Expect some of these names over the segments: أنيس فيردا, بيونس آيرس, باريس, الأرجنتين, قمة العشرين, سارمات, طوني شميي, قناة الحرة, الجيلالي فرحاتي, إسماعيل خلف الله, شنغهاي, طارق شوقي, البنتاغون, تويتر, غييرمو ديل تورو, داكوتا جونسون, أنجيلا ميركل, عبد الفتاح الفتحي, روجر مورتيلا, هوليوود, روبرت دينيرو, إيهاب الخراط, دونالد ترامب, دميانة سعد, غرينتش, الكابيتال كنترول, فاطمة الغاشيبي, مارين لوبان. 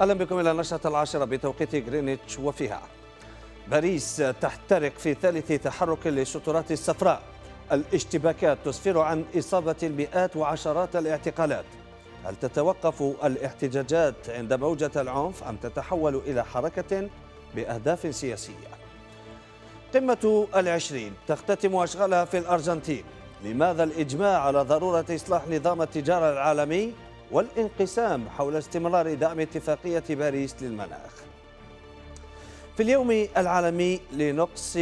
أهلا بكم إلى النشرة 10 بتوقيت غرينتش وفيها باريس تحترق في ثالث تحرك للشطرات الصفراء. الاشتباكات تسفر عن إصابة المئات وعشرات الاعتقالات. هل تتوقف الاحتجاجات عند موجة العنف أم تتحول إلى حركة بأهداف سياسية؟ قمة العشرين تختتم أشغالها في الأرجنتين. لماذا الإجماع على ضرورة إصلاح نظام التجارة العالمي والانقسام حول استمرار دعم اتفاقية باريس للمناخ؟ في اليوم العالمي لنقص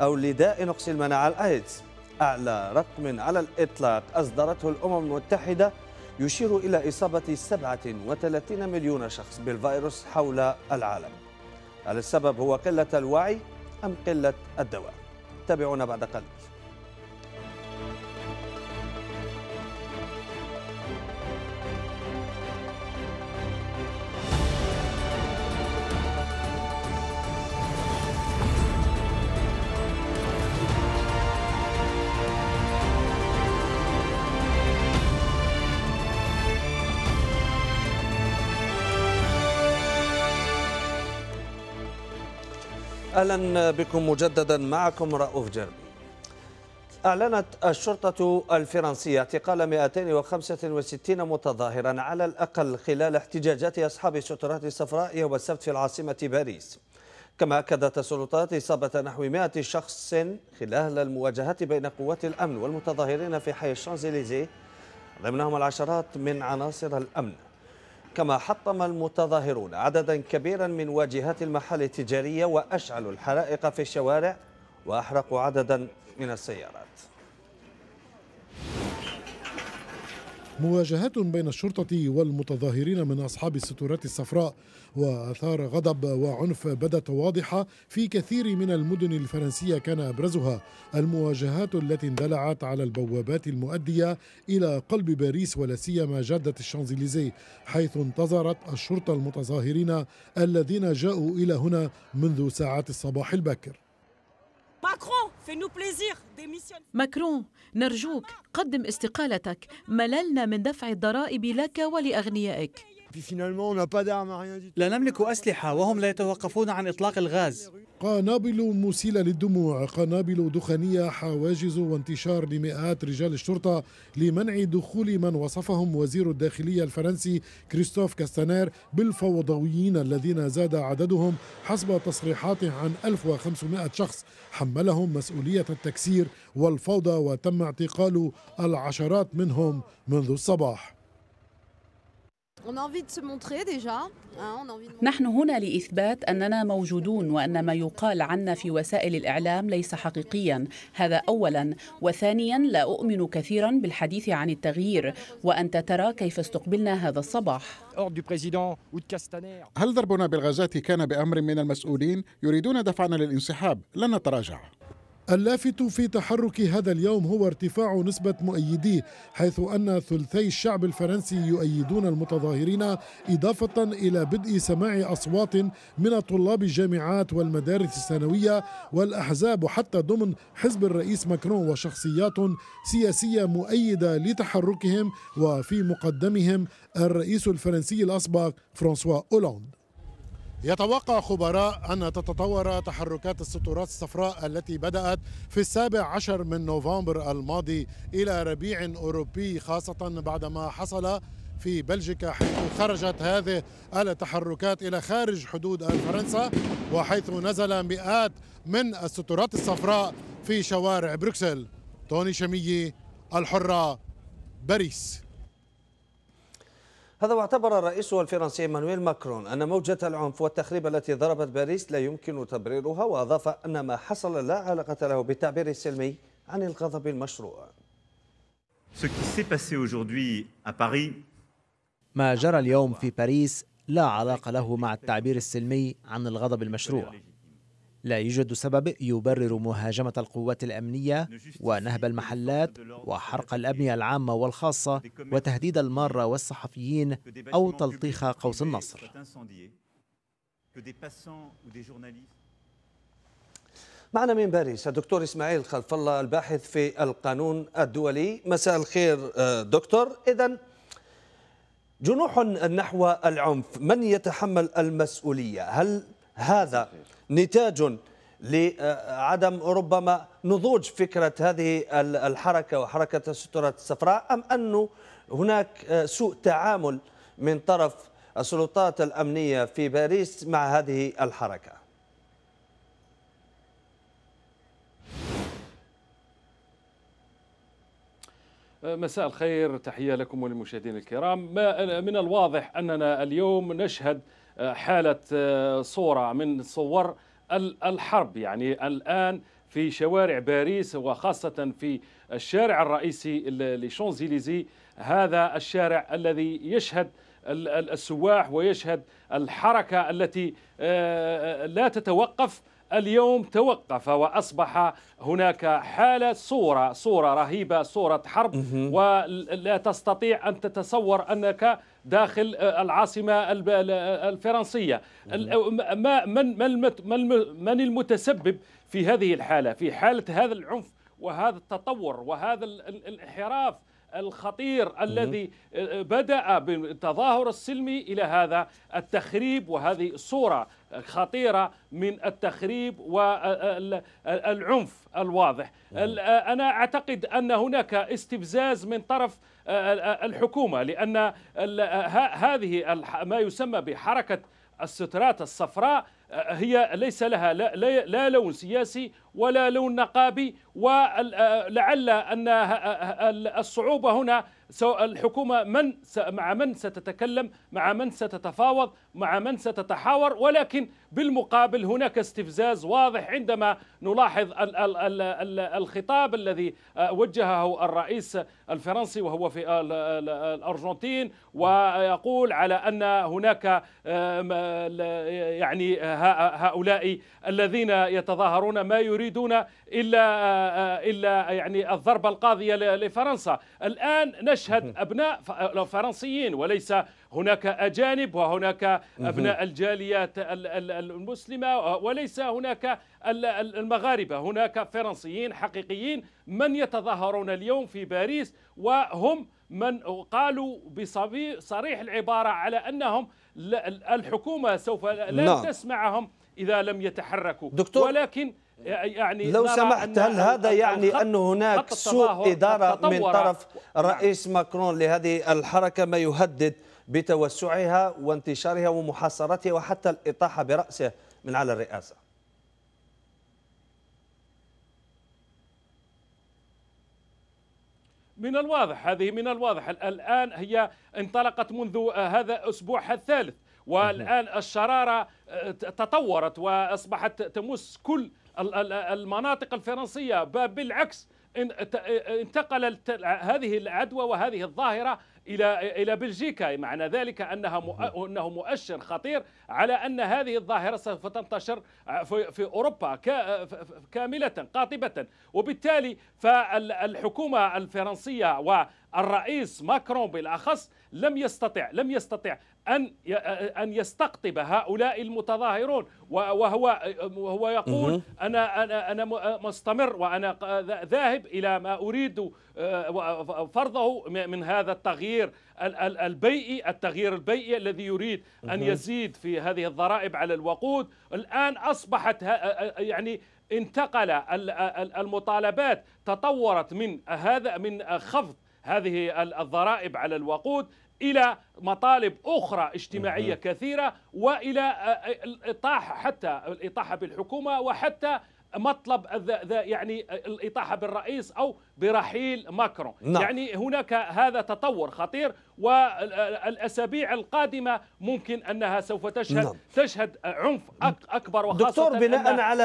أو لداء نقص المناعة الإيدز، أعلى رقم على الإطلاق أصدرته الأمم المتحدة يشير إلى إصابة 37 مليون شخص بالفيروس حول العالم. هل السبب هو قلة الوعي أم قلة الدواء؟ تابعونا بعد قليل. أهلا بكم مجددا، معكم رؤوف جربي. أعلنت الشرطة الفرنسية اعتقال 265 متظاهرا على الأقل خلال احتجاجات أصحاب الشطرات الصفراء يوم السبت في العاصمة باريس. كما أكدت السلطات إصابة نحو 100 شخص خلال المواجهات بين قوات الأمن والمتظاهرين في حي الشانزليزيه، ضمنهم العشرات من عناصر الأمن. كما حطم المتظاهرون عددا كبيرا من واجهات المحال التجارية وأشعلوا الحرائق في الشوارع وأحرقوا عددا من السيارات. مواجهات بين الشرطة والمتظاهرين من أصحاب السترات الصفراء وأثار غضب وعنف بدت واضحة في كثير من المدن الفرنسية، كان أبرزها المواجهات التي اندلعت على البوابات المؤدية إلى قلب باريس ولا سيما جادة الشانزليزيه، حيث انتظرت الشرطة المتظاهرين الذين جاءوا إلى هنا منذ ساعات الصباح الباكر. ماكرون، نرجوك قدم استقالتك، مللنا من دفع الضرائب لك ولأغنيائك. لا نملك أسلحة وهم لا يتوقفون عن إطلاق الغاز. قنابل مسيلة للدموع، قنابل دخانية، حواجز وانتشار لمئات رجال الشرطة لمنع دخول من وصفهم وزير الداخلية الفرنسي كريستوف كاستانير بالفوضويين الذين زاد عددهم حسب تصريحاته عن 1500 شخص، حملهم مسؤولية التكسير والفوضى وتم اعتقال العشرات منهم منذ الصباح. نحن هنا لإثبات أننا موجودون وأن ما يقال عنا في وسائل الإعلام ليس حقيقيا، هذا أولا، وثانيا لا أؤمن كثيرا بالحديث عن التغيير، وأنت ترى كيف استقبلنا هذا الصباح. هل ضربنا بالغازات كان بأمر من المسؤولين؟ يريدون دفعنا للانسحاب، لن نتراجع. اللافت في تحرك هذا اليوم هو ارتفاع نسبة مؤيديه، حيث أن ثلثي الشعب الفرنسي يؤيدون المتظاهرين، إضافة إلى بدء سماع أصوات من طلاب الجامعات والمدارس الثانوية والأحزاب وحتى ضمن حزب الرئيس ماكرون وشخصيات سياسية مؤيدة لتحركهم، وفي مقدمهم الرئيس الفرنسي الأسبق فرانسوا أولوند. يتوقع خبراء أن تتطور تحركات السترات الصفراء التي بدأت في 17 من نوفمبر الماضي إلى ربيع أوروبي، خاصة بعدما حصل في بلجيكا، حيث خرجت هذه التحركات إلى خارج حدود فرنسا، وحيث نزل مئات من السترات الصفراء في شوارع بروكسل. طوني شميي، الحرة، باريس. هذا واعتبر الرئيس الفرنسي إمانويل ماكرون أن موجة العنف والتخريب التي ضربت باريس لا يمكن تبريرها، وأضاف أن ما حصل لا علاقة له بالتعبير السلمي عن الغضب المشروع. ما جرى اليوم في باريس لا علاقة له مع التعبير السلمي عن الغضب المشروع. لا يوجد سبب يبرر مهاجمة القوات الأمنية ونهب المحلات وحرق الأبنية العامة والخاصة وتهديد المارة والصحفيين أو تلطيخ قوس النصر. معنا من باريس الدكتور إسماعيل خلف الله، الباحث في القانون الدولي. مساء الخير دكتور. إذن جنوح نحو العنف، من يتحمل المسؤولية؟ هل هذا نتاج لعدم ربما نضوج فكرة هذه الحركة وحركة السترة الصفراء، أم أنه هناك سوء تعامل من طرف السلطات الأمنية في باريس مع هذه الحركة؟ مساء الخير، تحية لكم وللمشاهدين الكرام. من الواضح أننا اليوم نشهد حالة صورة من صور الحرب، يعني الآن في شوارع باريس وخاصة في الشارع الرئيسي لشانزليزي، هذا الشارع الذي يشهد السواح ويشهد الحركة التي لا تتوقف. اليوم توقف وأصبح هناك حالة صورة رهيبة، صورة حرب، ولا تستطيع أن تتصور أنك داخل العاصمة الفرنسية. من المتسبب في هذه الحالة، في حالة هذا العنف وهذا التطور وهذا الانحراف الخطير الذي بدأ بالتظاهر السلمي إلى هذا التخريب؟ وهذه صورة خطيرة من التخريب والعنف الواضح. أنا أعتقد أن هناك استفزاز من طرف الحكومة، لأن هذه ما يسمى بحركة السترات الصفراء هي ليس لها لا لون سياسي ولا لون نقابي، ولعل أن الصعوبة هنا الحكومة مع من ستتكلم، مع من ستتفاوض، مع من ستتحاور، ولكن بالمقابل هناك استفزاز واضح عندما نلاحظ الخطاب الذي وجهه الرئيس الفرنسي وهو في الأرجنتين، ويقول على أن هناك يعني هؤلاء الذين يتظاهرون ما يريدون إلا يعني الضربة القاضية لفرنسا. الآن نشهد أبناء فرنسيين وليس هناك أجانب، وهناك أبناء الجاليات المسلمة وليس هناك المغاربة، هناك فرنسيين حقيقيين من يتظاهرون اليوم في باريس، وهم من قالوا بصريح العبارة على أنهم الحكومة سوف لا تسمعهم إذا لم يتحركوا. دكتور، ولكن يعني لو سمحت، هل هذا يعني أن هناك سوء إدارة من طرف الرئيس ماكرون لهذه الحركة، ما يهدد بتوسعها وانتشارها ومحاصرتها وحتى الإطاحة برأسه من على الرئاسة؟ من الواضح، هذه من الواضح الآن هي انطلقت منذ هذا أسبوعها الثالث، والآن الشرارة تطورت وأصبحت تمس كل المناطق الفرنسية، بالعكس انتقلت هذه العدوى وهذه الظاهرة إلى بلجيكا. معنى ذلك أنه مؤشر خطير على أن هذه الظاهرة سوف تنتشر في أوروبا كاملة قاطبة، وبالتالي فالحكومة الفرنسية والرئيس ماكرون بالأخص لم يستطع أن يستقطب هؤلاء المتظاهرون، وهو يقول أنا مستمر وأنا ذاهب إلى ما أريد فرضه من هذا التغيير البيئي، التغيير البيئي الذي يريد أن يزيد في هذه الضرائب على الوقود. الآن أصبحت يعني انتقل المطالبات، تطورت من خفض هذه الضرائب على الوقود إلى مطالب أخرى اجتماعية كثيرة، وإلى الإطاحة، حتى الإطاحة بالحكومة، وحتى مطلب يعني الإطاحة بالرئيس أو برحيل ماكرون. يعني هناك هذا تطور خطير، والأسابيع القادمة ممكن أنها سوف تشهد عنف أكبر. وخاصة دكتور، بناء على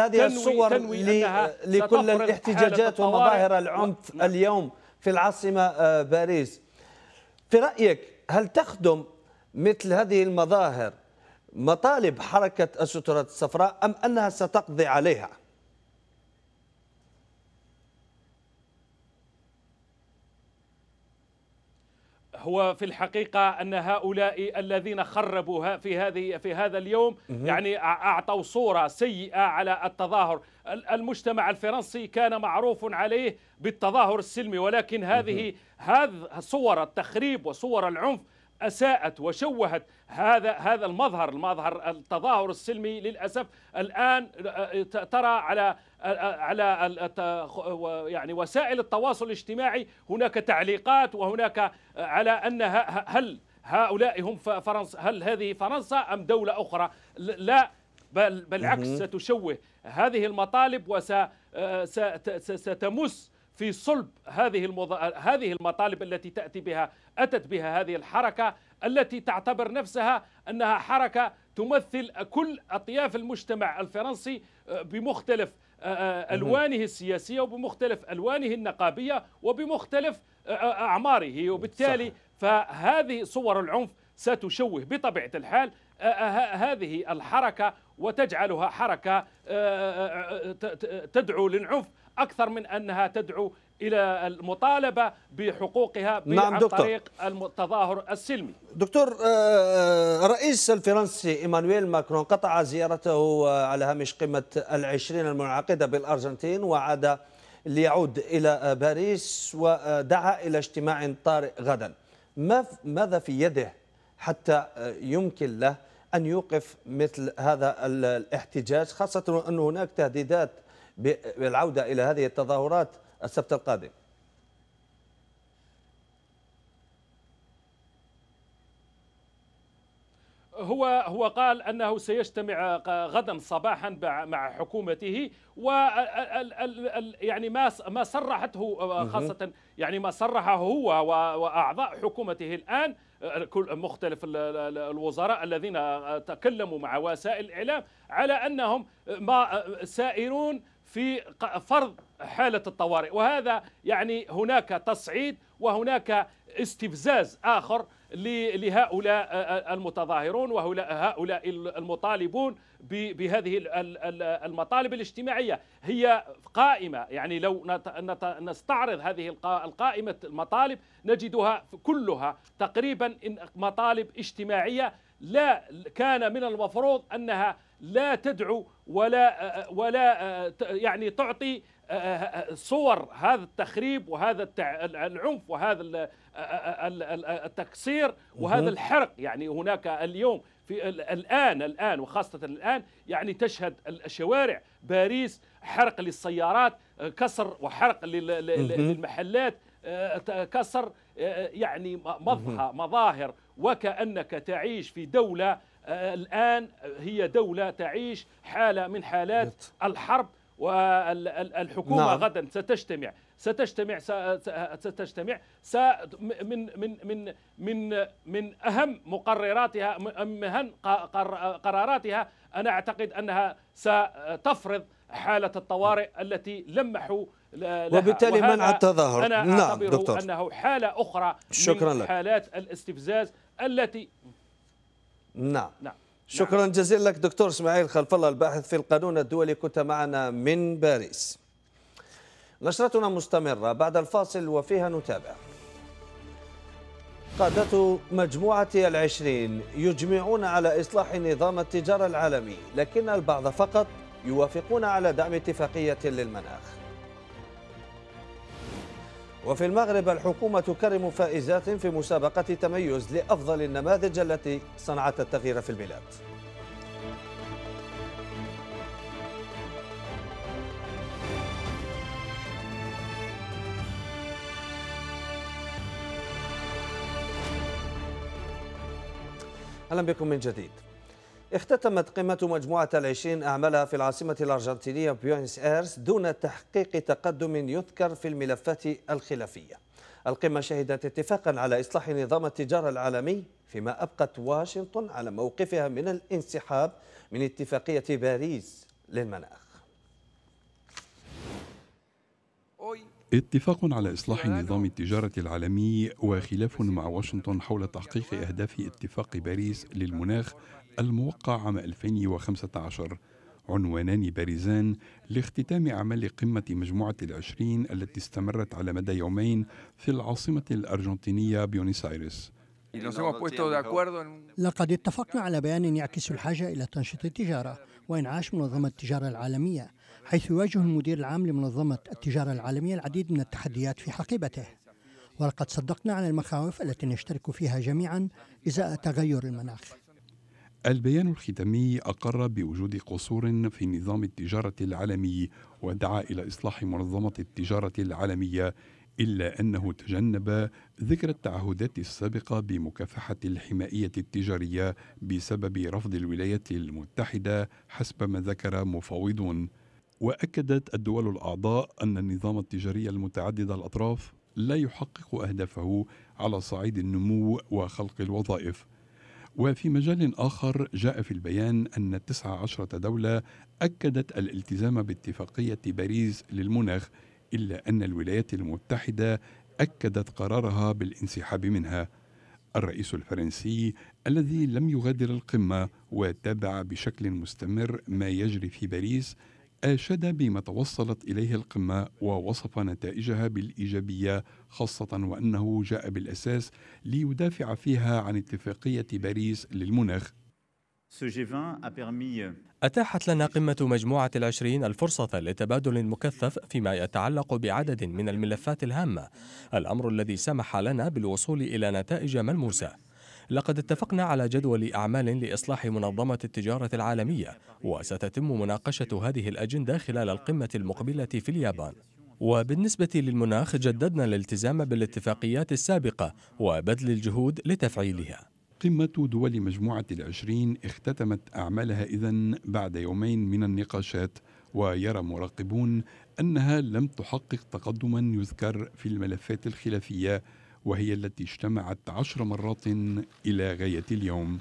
هذه الصور لكل الاحتجاجات ومظاهر العنف اليوم في العاصمة باريس، في رأيك هل تخدم مثل هذه المظاهر مطالب حركة السترات الصفراء، أم أنها ستقضي عليها؟ هو في الحقيقة أن هؤلاء الذين خربوا في هذا اليوم يعني أعطوا صورة سيئة على التظاهر. المجتمع الفرنسي كان معروف عليه بالتظاهر السلمي، ولكن هذه صور التخريب وصور العنف أساءت وشوهت هذا المظهر التظاهر السلمي. للأسف الآن ترى على يعني وسائل التواصل الاجتماعي هناك تعليقات، وهناك على أن هل هؤلاء هم فرنسا، هل هذه فرنسا أم دولة أخرى؟ لا، بل بالعكس ستشوه هذه المطالب وستمس في صلب هذه المطالب التي أتت بها هذه الحركة التي تعتبر نفسها أنها حركة تمثل كل أطياف المجتمع الفرنسي بمختلف ألوانه السياسية وبمختلف ألوانه النقابية وبمختلف أعماره، وبالتالي فهذه صور العنف ستشوه بطبيعة الحال هذه الحركة وتجعلها حركة تدعو للعنف أكثر من أنها تدعو إلى المطالبة بحقوقها عن طريق التظاهر السلمي. دكتور، الرئيس الفرنسي إيمانويل ماكرون قطع زيارته على هامش قمة العشرين المنعقدة بالأرجنتين، وعاد ليعود إلى باريس ودعا إلى اجتماع طارئ غدا. ماذا في يده حتى يمكن له أن يوقف مثل هذا الاحتجاج، خاصة أن هناك تهديدات بالعودة إلى هذه التظاهرات السبت القادم؟ هو قال أنه سيجتمع غدا صباحا مع حكومته، و يعني ما صرحته خاصة يعني ما صرحه هو وأعضاء حكومته الآن مختلف الوزراء الذين تكلموا مع وسائل الإعلام على أنهم سائرون في فرض حالة الطوارئ، وهذا يعني هناك تصعيد وهناك استفزاز آخر لهؤلاء المتظاهرون وهؤلاء المطالبون بهذه المطالب الاجتماعية. هي قائمة، يعني لو نستعرض هذه القائمة المطالب نجدها كلها تقريبا مطالب اجتماعية لا كان من المفروض أنها لا تدعو ولا يعني تعطي صور هذا التخريب وهذا العنف وهذا التكسير وهذا الحرق. يعني هناك اليوم في الآن وخاصة الآن يعني تشهد الشوارع باريس حرق للسيارات، كسر وحرق للمحلات، كسر يعني مظاهر، وكأنك تعيش في دولة الآن هي دولة تعيش حالة من حالات الحرب. والحكومة غدا ستجتمع من أهم مقرراتها، من أهم قراراتها أنا أعتقد أنها ستفرض حالة الطوارئ التي لمحوا لها، وبالتالي منع التظاهر. أنا أعتبر أنه حالة أخرى من حالات الاستفزاز التي شكرا جزيلا لك دكتور اسماعيل خلف الله، الباحث في القانون الدولي، كنت معنا من باريس. نشرتنا مستمرة بعد الفاصل وفيها نتابع. قادة مجموعة العشرين يجمعون على إصلاح نظام التجارة العالمي، لكن البعض فقط يوافقون على دعم اتفاقية للمناخ. وفي المغرب الحكومة تكرم فائزات في مسابقة تميز لأفضل النماذج التي صنعت التغيير في البلاد. أهلا بكم من جديد. اختتمت قمة مجموعة العشرين أعمالها في العاصمة الأرجنتينية بيونس آيرس دون تحقيق تقدم يذكر في الملفات الخلافية. القمة شهدت اتفاقا على إصلاح نظام التجارة العالمي، فيما أبقت واشنطن على موقفها من الانسحاب من اتفاقية باريس للمناخ. اتفاق على إصلاح نظام التجارة العالمي وخلاف مع واشنطن حول تحقيق أهداف اتفاق باريس للمناخ الموقع عام 2015، عنوانان بارزان لاختتام أعمال قمة مجموعة العشرين التي استمرت على مدى يومين في العاصمة الأرجنتينية بيونس آيرس. لقد اتفقنا على بيان يعكس الحاجة إلى تنشيط التجارة وإنعاش منظمة التجارة العالمية، حيث يواجه المدير العام لمنظمة التجارة العالمية العديد من التحديات في حقيبته، ولقد صدقنا على المخاوف التي نشترك فيها جميعا إزاء تغير المناخ. البيان الختامي أقر بوجود قصور في نظام التجارة العالمي ودعا إلى إصلاح منظمة التجارة العالمية، إلا أنه تجنب ذكر التعهدات السابقة بمكافحة الحمائية التجارية بسبب رفض الولايات المتحدة حسب ما ذكر مفاوضون. وأكدت الدول الأعضاء أن النظام التجاري المتعدد الأطراف لا يحقق أهدافه على صعيد النمو وخلق الوظائف. وفي مجال آخر جاء في البيان أن 19 دولة أكدت الالتزام باتفاقية باريس للمناخ، إلا أن الولايات المتحدة أكدت قرارها بالانسحاب منها. الرئيس الفرنسي الذي لم يغادر القمة وتابع بشكل مستمر ما يجري في باريس أشاد بما توصلت إليه القمة ووصف نتائجها بالإيجابية، خاصة وأنه جاء بالأساس ليدافع فيها عن اتفاقية باريس للمناخ. أتاحت لنا قمة مجموعة العشرين الفرصة لتبادل مكثف فيما يتعلق بعدد من الملفات الهامة، الأمر الذي سمح لنا بالوصول إلى نتائج ملموسة. لقد اتفقنا على جدول أعمال لإصلاح منظمة التجارة العالمية، وستتم مناقشة هذه الأجندة خلال القمة المقبلة في اليابان. وبالنسبة للمناخ، جددنا الالتزام بالاتفاقيات السابقة وبذل الجهود لتفعيلها. قمة دول مجموعة العشرين اختتمت أعمالها إذن بعد يومين من النقاشات، ويرى مراقبون أنها لم تحقق تقدما يذكر في الملفات الخلافية، وهي التي اجتمعت 10 مرات إلى غاية اليوم.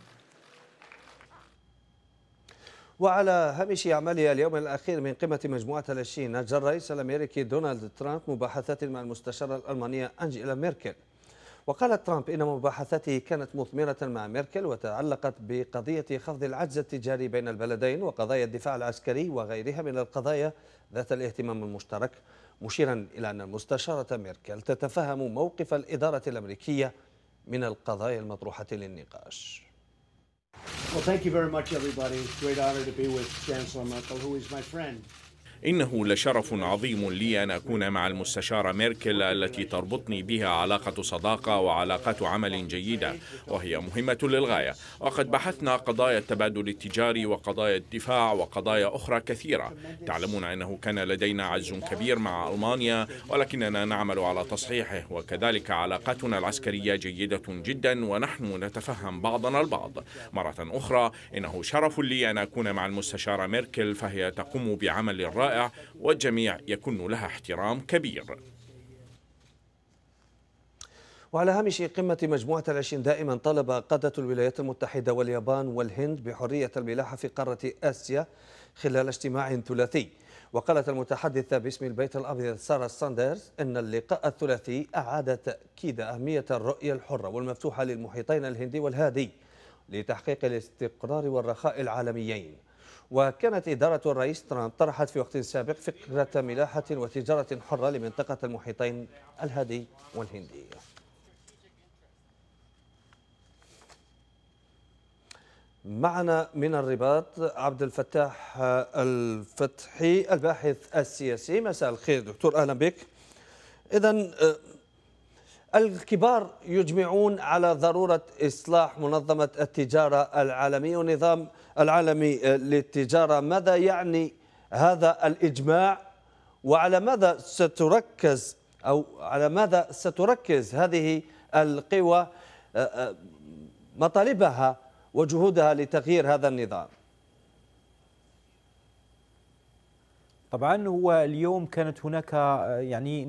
وعلى هامش أعمالها اليوم الأخير من قمة مجموعة العشرين، أجرى الرئيس الأمريكي دونالد ترامب مباحثات مع المستشارة الألمانية أنجيلا ميركل. وقال ترامب إن مباحثاته كانت مثمرة مع ميركل وتعلقت بقضية خفض العجز التجاري بين البلدين وقضايا الدفاع العسكري وغيرها من القضايا ذات الاهتمام المشترك، مشيرا إلى أن المستشارة ميركل تتفهم موقف الإدارة الأمريكية من القضايا المطروحة للنقاش. إنه لشرف عظيم لي أن أكون مع المستشارة ميركل التي تربطني بها علاقة صداقة وعلاقة عمل جيدة، وهي مهمة للغاية. وقد بحثنا قضايا التبادل التجاري وقضايا الدفاع وقضايا أخرى كثيرة. تعلمون أنه كان لدينا عجز كبير مع ألمانيا، ولكننا نعمل على تصحيحه، وكذلك علاقتنا العسكرية جيدة جدا ونحن نتفهم بعضنا البعض. مرة أخرى، إنه شرف لي أن أكون مع المستشارة ميركل، فهي تقوم بعمل رائع والجميع يكون لها احترام كبير. وعلى هامش قمة مجموعة العشرين دائما، طلب قادة الولايات المتحدة واليابان والهند بحرية الملاحة في قارة آسيا خلال اجتماع ثلاثي. وقالت المتحدثة باسم البيت الأبيض سارة ساندرز أن اللقاء الثلاثي أعاد تأكيد أهمية الرؤية الحرة والمفتوحة للمحيطين الهندي والهادي لتحقيق الاستقرار والرخاء العالميين. وكانت إدارة الرئيس ترامب طرحت في وقت سابق فكرة ملاحة وتجارة حرة لمنطقة المحيطين الهادي والهندي. معنا من الرباط عبد الفتاح الفتحي الباحث السياسي. مساء الخير دكتور، أهلا بك. إذن الكبار يجمعون على ضرورة إصلاح منظمة التجارة العالمية ونظام العالمي للتجارة. ماذا يعني هذا الإجماع، وعلى ماذا ستركز هذه القوى مطالبها وجهودها لتغيير هذا النظام؟ طبعا هو اليوم كانت هناك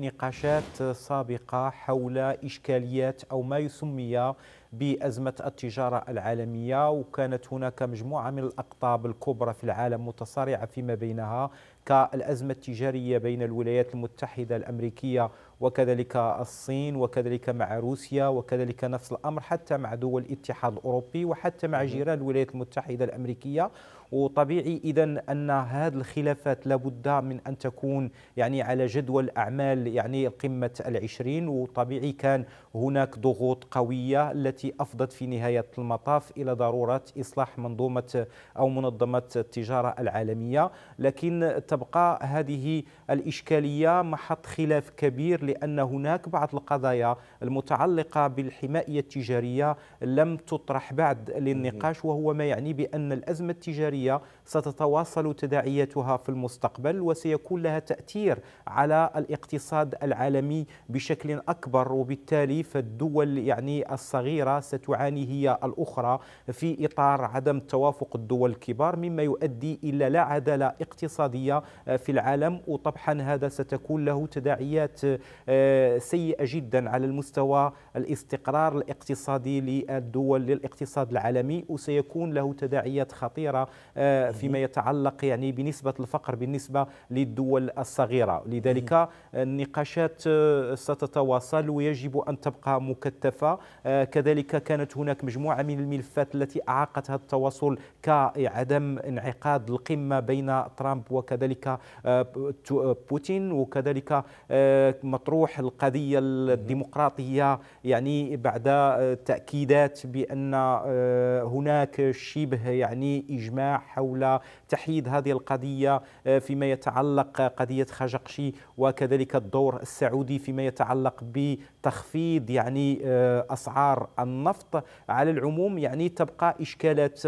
نقاشات سابقة حول إشكاليات أو ما يسمى بأزمة التجارة العالمية، وكانت هناك مجموعة من الأقطاب الكبرى في العالم متصارعة فيما بينها كالأزمة التجارية بين الولايات المتحدة الأمريكية وكذلك الصين وكذلك مع روسيا، وكذلك نفس الأمر حتى مع دول الاتحاد الأوروبي وحتى مع جيران الولايات المتحدة الأمريكية. وطبيعي إذن أن هذه الخلافات لابد من أن تكون يعني على جدول أعمال يعني قمة العشرين، وطبيعي كان هناك ضغوط قوية التي أفضت في نهاية المطاف إلى ضرورة إصلاح منظومة أو منظمة التجارة العالمية. لكن تبقى هذه الإشكالية محط خلاف كبير، لأن هناك بعض القضايا المتعلقة بالحماية التجارية لم تطرح بعد للنقاش، وهو ما يعني بأن الأزمة التجارية ستتواصل تداعياتها في المستقبل وسيكون لها تأثير على الاقتصاد العالمي بشكل أكبر، وبالتالي فالدول يعني الصغيرة ستعاني هي الأخرى في إطار عدم توافق الدول الكبار، مما يؤدي إلى لا عدالة اقتصادية في العالم. وطبعا هذا ستكون له تداعيات سيئة جدا على المستوى الاستقرار الاقتصادي للدول للاقتصاد العالمي، وسيكون له تداعيات خطيرة فيما يتعلق يعني بنسبة الفقر بالنسبة للدول الصغيرة. لذلك النقاشات ستتواصل ويجب أن تبقى مكثفة. كذلك كانت هناك مجموعة من الملفات التي أعاقتها التواصل كعدم انعقاد القمة بين ترامب وكذلك بوتين، وكذلك مطروح القضية الديمقراطية يعني بعد تأكيدات بأن هناك شبه يعني إجماع حول تحييد هذه القضية فيما يتعلق قضية خاشقجي، وكذلك الدور السعودي فيما يتعلق بتخفيض يعني أسعار النفط. على العموم يعني تبقى إشكالات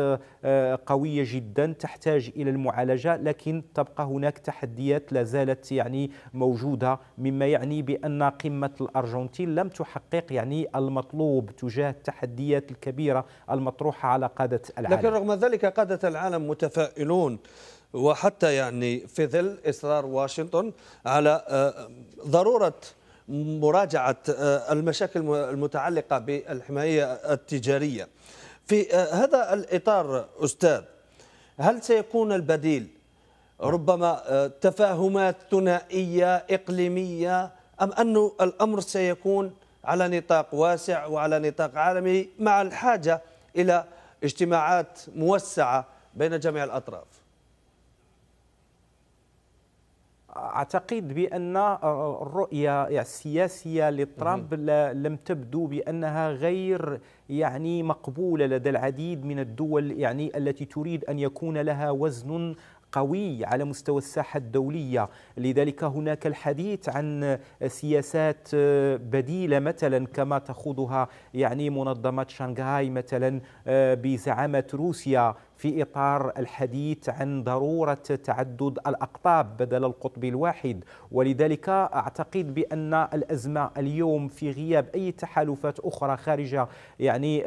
قوية جدا تحتاج إلى المعالجة، لكن تبقى هناك تحديات لا زالت يعني موجودة، مما يعني بأن قمة الأرجنتين لم تحقق يعني المطلوب تجاه التحديات الكبيرة المطروحة على قادة العالم. لكن رغم ذلك قادة العالم متفائلون، وحتى يعني في ظل إصرار واشنطن على ضرورة مراجعة المشاكل المتعلقة بالحماية التجارية. في هذا الإطار أستاذ، هل سيكون البديل ربما تفاهمات ثنائية إقليمية، أم أن الأمر سيكون على نطاق واسع وعلى نطاق عالمي مع الحاجة إلى اجتماعات موسعة بين جميع الأطراف؟ أعتقد بأن الرؤية السياسية لترامب لم تبدو بأنها غير يعني مقبولة لدى العديد من الدول يعني التي تريد أن يكون لها وزن قوي على مستوى الساحة الدولية. لذلك هناك الحديث عن سياسات بديلة مثلا كما تخوضها يعني منظمة شنغهاي مثلا بزعامة روسيا في إطار الحديث عن ضرورة تعدد الأقطاب بدل القطب الواحد. ولذلك أعتقد بأن الأزمة اليوم في غياب أي تحالفات أخرى خارج يعني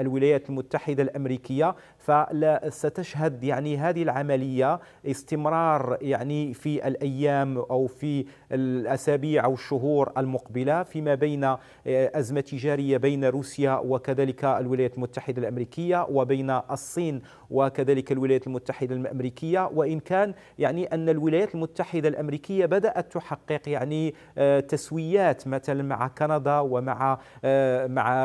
الولايات المتحدة الأمريكية، فلا ستشهد يعني هذه العملية استمرار يعني في الأيام أو في الأسابيع أو الشهور المقبلة فيما بين أزمة تجارية بين روسيا وكذلك الولايات المتحدة الأمريكية وبين الصين وكذلك الولايات المتحدة الأمريكية. وإن كان يعني أن الولايات المتحدة الأمريكية بدأت تحقق يعني تسويات مثلا مع كندا ومع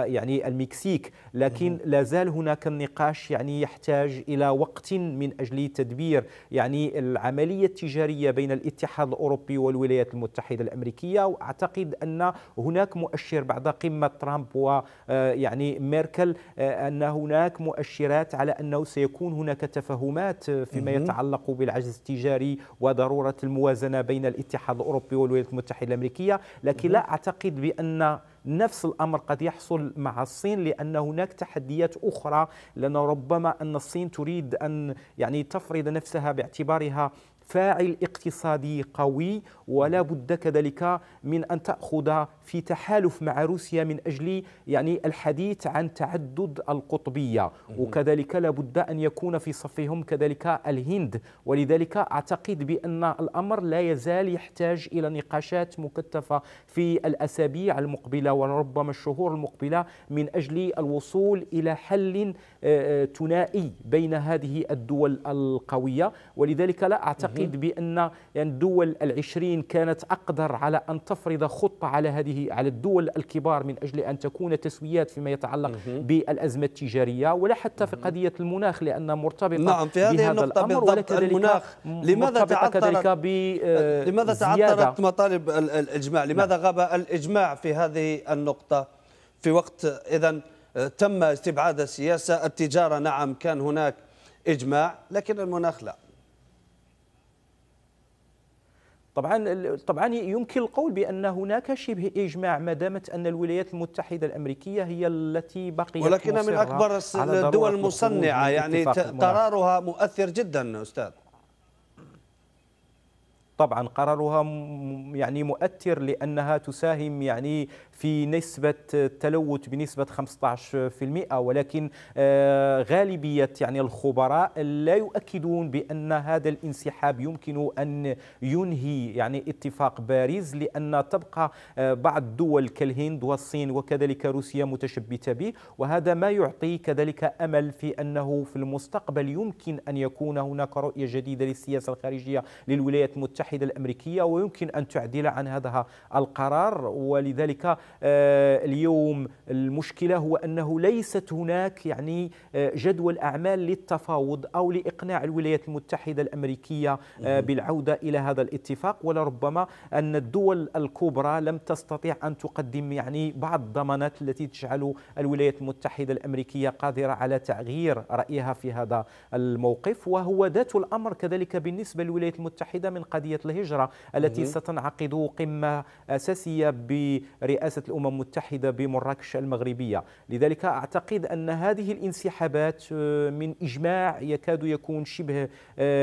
يعني المكسيك، لكن لا زال هناك النقاش يعني يحتاج إلى وقت من أجل تدبير يعني العملية التجارية بين الاتحاد الأوروبي والولايات المتحدة الأمريكية. وأعتقد أن هناك مؤشر بعد قمة ترامب ويعني ميركل أن هناك مؤشرات على أنه سيكون هناك تفاهمات فيما يتعلق بالعجز التجاري وضرورة الموازنة بين الاتحاد الأوروبي والولايات المتحدة الأمريكية. لكن لا أعتقد بأن نفس الأمر قد يحصل مع الصين، لأن هناك تحديات أخرى، لأن ربما أن الصين تريد أن يعني تفرض نفسها باعتبارها فاعل اقتصادي قوي، ولا بد كذلك من أن تأخذ في تحالف مع روسيا من أجل يعني الحديث عن تعدد القطبية، وكذلك لا بد أن يكون في صفهم كذلك الهند. ولذلك أعتقد بأن الأمر لا يزال يحتاج إلى نقاشات مكثفة في الأسابيع المقبلة وربما الشهور المقبلة من أجل الوصول إلى حل ثنائي بين هذه الدول القوية. ولذلك لا أعتقد بأن الدول العشرين كانت أقدر على أن تفرض خطة على هذه على الدول الكبار من أجل أن تكون تسويات فيما يتعلق بالأزمة التجارية ولا حتى في قضية المناخ لأنها مرتبطة بهذا النقطة الأمر، ولكذلك مرتبطة كذلك بزيادة. لماذا تعثرت مطالب الإجماع؟ لماذا غاب الإجماع في هذه النقطة في وقت إذن تم استبعاد السياسة؟ التجارة نعم كان هناك إجماع، لكن المناخ لا. طبعا يمكن القول بأن هناك شبه إجماع ما دامت أن الولايات المتحدة الأمريكية هي التي بقيت ولكنها من أكبر الدول المصنعة، يعني قرارها مؤثر جدا أستاذ. طبعا قرارها يعني مؤثر لأنها تساهم يعني في نسبة التلوث بنسبة 15%، ولكن غالبية يعني الخبراء لا يؤكدون بأن هذا الانسحاب يمكن أن ينهي يعني اتفاق باريس، لأن تبقى بعض الدول كالهند والصين وكذلك روسيا متشبتة به، وهذا ما يعطي كذلك أمل في أنه في المستقبل يمكن أن يكون هناك رؤية جديدة للسياسة الخارجية للولايات المتحدة الأمريكية ويمكن أن تعدل عن هذا القرار. ولذلك اليوم المشكلة هو أنه ليست هناك يعني جدول أعمال للتفاوض أو لإقناع الولايات المتحدة الأمريكية بالعودة إلى هذا الاتفاق، ولربما أن الدول الكبرى لم تستطيع أن تقدم يعني بعض الضمانات التي تجعل الولايات المتحدة الأمريكية قادرة على تغيير رأيها في هذا الموقف. وهو ذات الأمر كذلك بالنسبة للولايات المتحدة من قضية الهجرة التي ستنعقد قمة أساسية برئاسة الأمم المتحدة بمراكش المغربية. لذلك أعتقد أن هذه الانسحابات من إجماع يكاد يكون شبه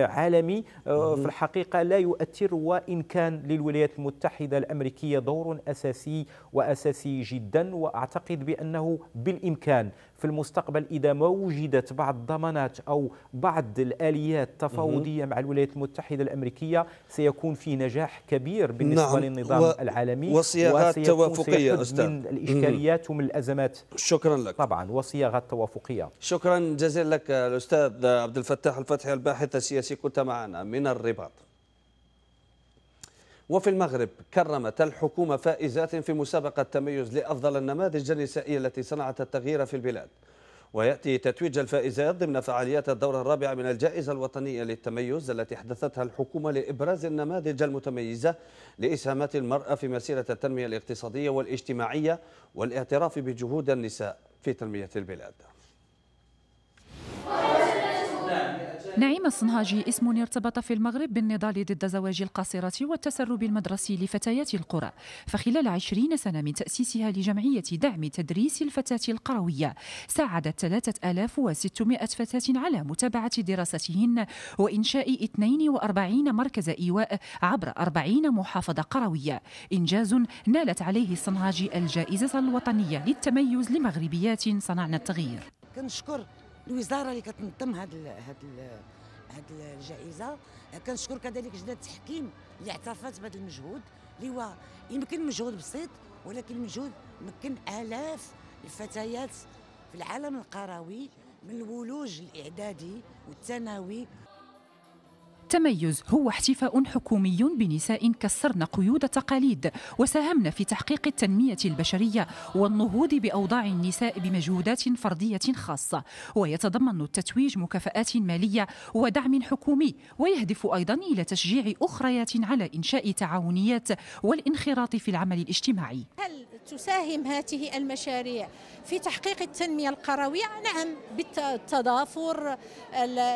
عالمي في الحقيقة لا يؤثر، وإن كان للولايات المتحدة الأمريكية دور أساسي وأساسي جدا. وأعتقد بأنه بالإمكان في المستقبل إذا ما وجدت بعض الضمانات أو بعض الآليات التفاوضية مع الولايات المتحدة الأمريكية سيكون في نجاح كبير بالنسبة للنظام العالمي وصياغات توافقية أستاذ من الإشكاليات ومن الأزمات. شكرا لك. طبعا وصياغات توافقية. شكرا جزيلا لك الأستاذ عبد الفتاح الفتحي الباحث السياسي، كنت معنا من الرباط. وفي المغرب كرمت الحكومة فائزات في مسابقة تميز لأفضل النماذج النسائية التي صنعت التغيير في البلاد، ويأتي تتويج الفائزات ضمن فعاليات الدورة الرابعة من الجائزة الوطنية للتميز التي حدثتها الحكومة لإبراز النماذج المتميزة لإسهامات المرأة في مسيرة التنمية الاقتصادية والاجتماعية والاعتراف بجهود النساء في تنمية البلاد. نعيمة الصنهاجي اسم ارتبط في المغرب بالنضال ضد زواج القاصرة والتسرب المدرسي لفتيات القرى، فخلال 20 سنة من تأسيسها لجمعية دعم تدريس الفتاة القروية ساعدت 3600 فتاة على متابعة دراستهن وإنشاء 42 مركز إيواء عبر 40 محافظة قروية، إنجاز نالت عليه الصنهاجي الجائزة الوطنية للتميز لمغربيات صنعنا التغيير. كنشكر الوزاره اللي كتنظم هاد الجائزه، كنشكر كذلك لجنه التحكيم اللي اعترفت بهذا المجهود اللي هو يمكن مجهود بسيط ولكن مجهود مكن الاف الفتيات في العالم القروي من الولوج الاعدادي والثانوي. التميز هو احتفاء حكومي بنساء كسرن قيود التقاليد وساهمن في تحقيق التنمية البشرية والنهوض بأوضاع النساء بمجهودات فردية خاصة، ويتضمن التتويج مكافآت مالية ودعم حكومي، ويهدف أيضا إلى تشجيع أخريات على إنشاء تعاونيات والانخراط في العمل الاجتماعي. هل تساهم هذه المشاريع في تحقيق التنمية القروية؟ نعم، بالتضافر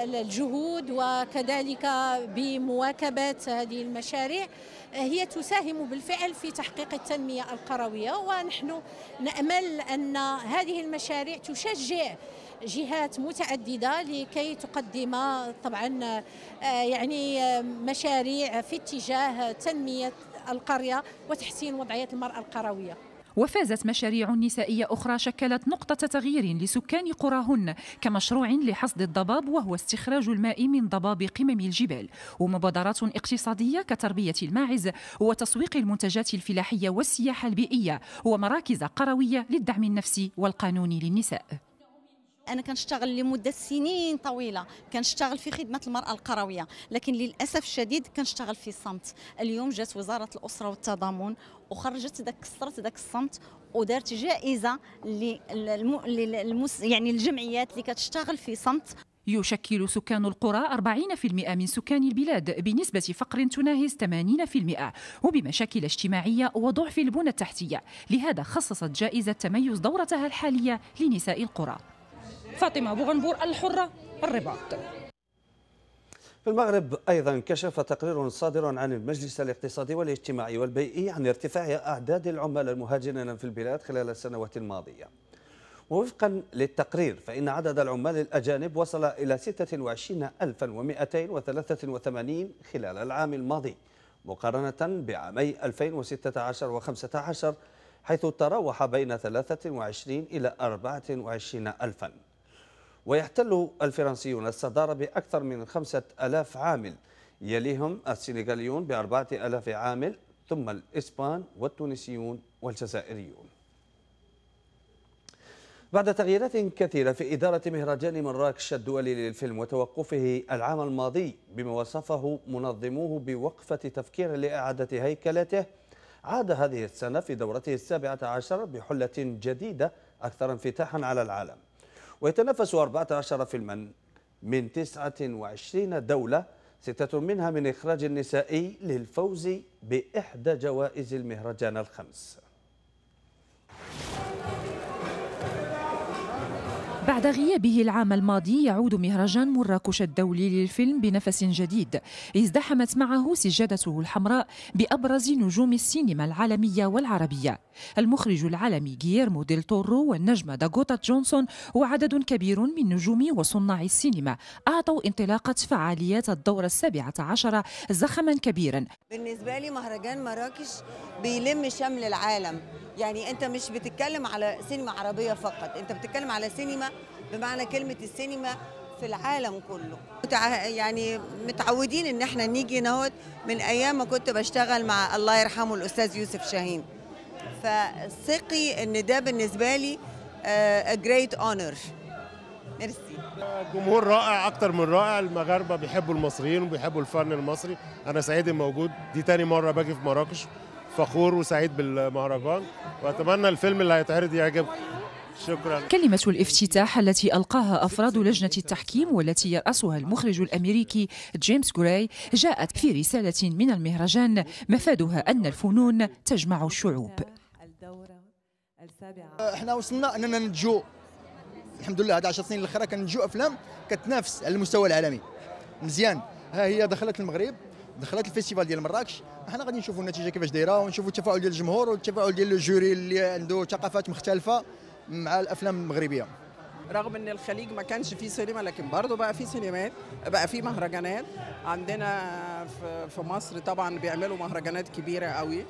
الجهود وكذلك بمواكبة هذه المشاريع هي تساهم بالفعل في تحقيق التنمية القروية، ونحن نأمل أن هذه المشاريع تشجع جهات متعددة لكي تقدم طبعا يعني مشاريع في اتجاه تنمية القرية وتحسين وضعية المرأة القروية. وفازت مشاريع نسائية أخرى شكلت نقطة تغيير لسكان قراهن، كمشروع لحصد الضباب وهو استخراج الماء من ضباب قمم الجبال، ومبادرات اقتصادية كتربية الماعز وتسويق المنتجات الفلاحية والسياحة البيئية، ومراكز قروية للدعم النفسي والقانوني للنساء. أنا كنشتغل لمدة سنين طويلة، كنشتغل في خدمة المرأة القروية، لكن للأسف الشديد كنشتغل في صمت. اليوم جات وزارة الأسرة والتضامن وخرجت كسرت الصمت ودارت جائزة يعني الجمعيات اللي كتشتغل في صمت. يشكل سكان القرى 40% من سكان البلاد بنسبة فقر تناهز 80%، وبمشاكل اجتماعية وضعف البنى التحتية، لهذا خصصت جائزة تميز دورتها الحالية لنساء القرى. فاطمة بوغنبور، الحرة، الرباط. في المغرب أيضا كشف تقرير صادر عن المجلس الاقتصادي والاجتماعي والبيئي عن ارتفاع أعداد العمال المهاجرين في البلاد خلال السنوات الماضية. ووفقا للتقرير فإن عدد العمال الأجانب وصل إلى 26283 خلال العام الماضي، مقارنة بعامي 2016 و15 حيث تراوح بين 23 إلى 24 ألفا. ويحتل الفرنسيون الصدارة بأكثر من 5000 عامل، يليهم السنغاليون ب4000 عامل، ثم الإسبان والتونسيون والجزائريون. بعد تغييرات كثيرة في إدارة مهرجان مراكش الدولي للفيلم وتوقفه العام الماضي بما وصفه منظموه بوقفة تفكير لإعادة هيكلته، عاد هذه السنة في دورته 17 بحلة جديدة أكثر انفتاحا على العالم. ويتنافس 14 فيلما من 29 دولة، 6 منها من إخراج نسائي، للفوز بإحدى جوائز المهرجان 5. بعد غيابه العام الماضي يعود مهرجان مراكش الدولي للفيلم بنفس جديد، ازدحمت معه سجادته الحمراء بأبرز نجوم السينما العالمية والعربية. المخرج العالمي غييرمو ديل تورو والنجمة داكوتا جونسون وعدد كبير من نجوم وصناع السينما أعطوا انطلاقة فعاليات الدورة 17 زخما كبيرا. بالنسبة لي مهرجان مراكش بيلم شمل العالم، يعني أنت مش بتتكلم على سينما عربية فقط، أنت بتتكلم على سينما بمعنى كلمة السينما في العالم كله. يعني متعودين إن احنا نيجي نهوت من أيام ما كنت بشتغل مع الله يرحمه الأستاذ يوسف شاهين، فثقي إن ده بالنسبة لي جريت أونر. ميرسي. جمهور رائع، أكتر من رائع، المغاربة بيحبوا المصريين وبيحبوا الفن المصري. أنا سعيد موجود، دي تاني مرة باجي في مراكش، فخور وسعيد بالمهرجان، وأتمنى الفيلم اللي هيتعرض يعجبكم. شكرا. كلمة الافتتاح التي ألقاها أفراد لجنة التحكيم والتي يرأسها المخرج الأمريكي جيمس غراي جاءت في رسالة من المهرجان مفادها أن الفنون تجمع الشعوب. احنا وصلنا أننا ننتجو، الحمد لله، هذه 10 سنين الأخيرة كننتجو أفلام كتنافس على المستوى العالمي مزيان. ها هي دخلت المغرب، دخلت الفيستيفال ديال مراكش، احنا غادي نشوفوا النتيجه كيفاش دايره، ونشوفوا التفاعل ديال الجمهور والتفاعل ديال الجوري اللي عنده ثقافات مختلفه مع الافلام المغربيه. رغم ان الخليج ما كانش فيه سينما، لكن برضه بقى فيه سينمات، بقى فيه مهرجانات. عندنا في مصر طبعا بيعملوا مهرجانات كبيره قوي،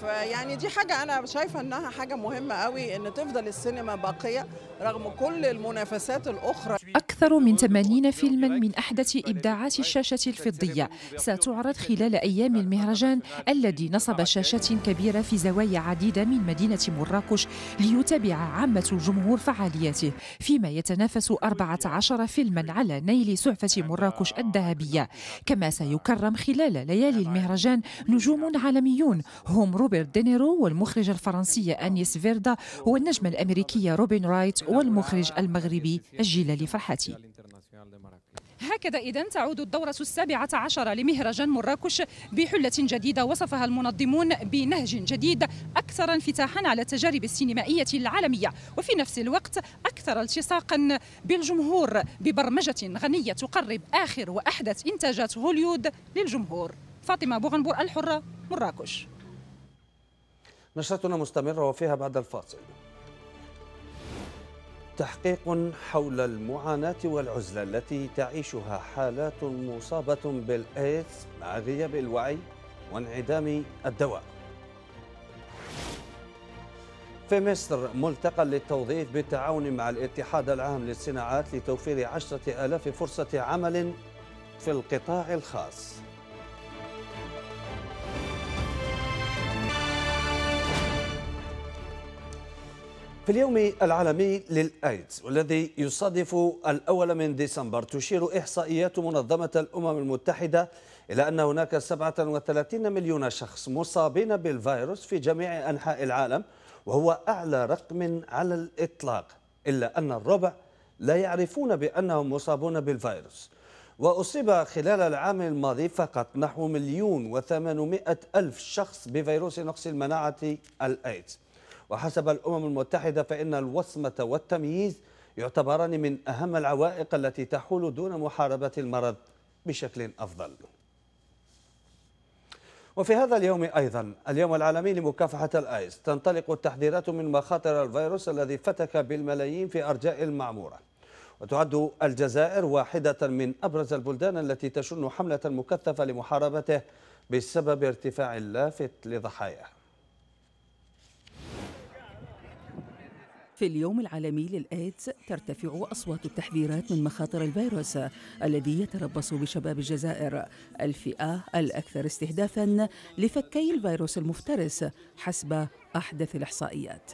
فيعني دي حاجه انا شايفه انها حاجه مهمه قوي ان تفضل السينما باقيه رغم كل المنافسات الاخرى. اكثر من 80 فيلما من احدث ابداعات الشاشه الفضيه ستعرض خلال ايام المهرجان الذي نصب شاشات كبيره في زوايا عديده من مدينه مراكش ليتابع عامه الجمهور فعالياته، فيما يتنافس 14 فيلما على نيل سعفه مراكش الذهبيه. كما سيكرم خلال ليالي المهرجان نجوم عالميون هم روبرت دينيرو والمخرجة الفرنسية أنيس فيردا والنجمة الأمريكية روبين رايت والمخرج المغربي الجيلالي فرحاتي. هكذا إذن تعود الدورة 17 لمهرجان مراكش بحلة جديدة وصفها المنظمون بنهج جديد أكثر انفتاحا على التجارب السينمائية العالمية، وفي نفس الوقت أكثر التصاقا بالجمهور ببرمجة غنية تقرب آخر وأحدث إنتاجات هوليوود للجمهور. فاطمة بوغنبور، الحرة، مراكش. نشرتنا مستمرة وفيها بعد الفاصل. تحقيق حول المعاناة والعزلة التي تعيشها حالات مصابة بالإيدز مع غياب الوعي وانعدام الدواء. في مصر ملتقى للتوظيف بالتعاون مع الاتحاد العام للصناعات لتوفير 10,000 فرصة عمل في القطاع الخاص. في اليوم العالمي للإيدز والذي يصادف 1 ديسمبر، تشير إحصائيات منظمة الأمم المتحدة إلى أن هناك 37 مليون شخص مصابين بالفيروس في جميع أنحاء العالم، وهو أعلى رقم على الإطلاق، إلا أن الربع لا يعرفون بأنهم مصابون بالفيروس. وأصيب خلال العام الماضي فقط نحو 1,800,000 شخص بفيروس نقص المناعة الإيدز. وحسب الأمم المتحدة فإن الوصمة والتمييز يعتبران من أهم العوائق التي تحول دون محاربة المرض بشكل أفضل. وفي هذا اليوم أيضا، اليوم العالمي لمكافحة الإيدز، تنطلق التحذيرات من مخاطر الفيروس الذي فتك بالملايين في أرجاء المعمورة. وتعد الجزائر واحدة من أبرز البلدان التي تشن حملة مكثفة لمحاربته بسبب ارتفاع اللافت لضحاياه. في اليوم العالمي للإيدز ترتفع أصوات التحذيرات من مخاطر الفيروس الذي يتربص بشباب الجزائر، الفئة الأكثر استهدافاً لفكي الفيروس المفترس حسب أحدث الإحصائيات.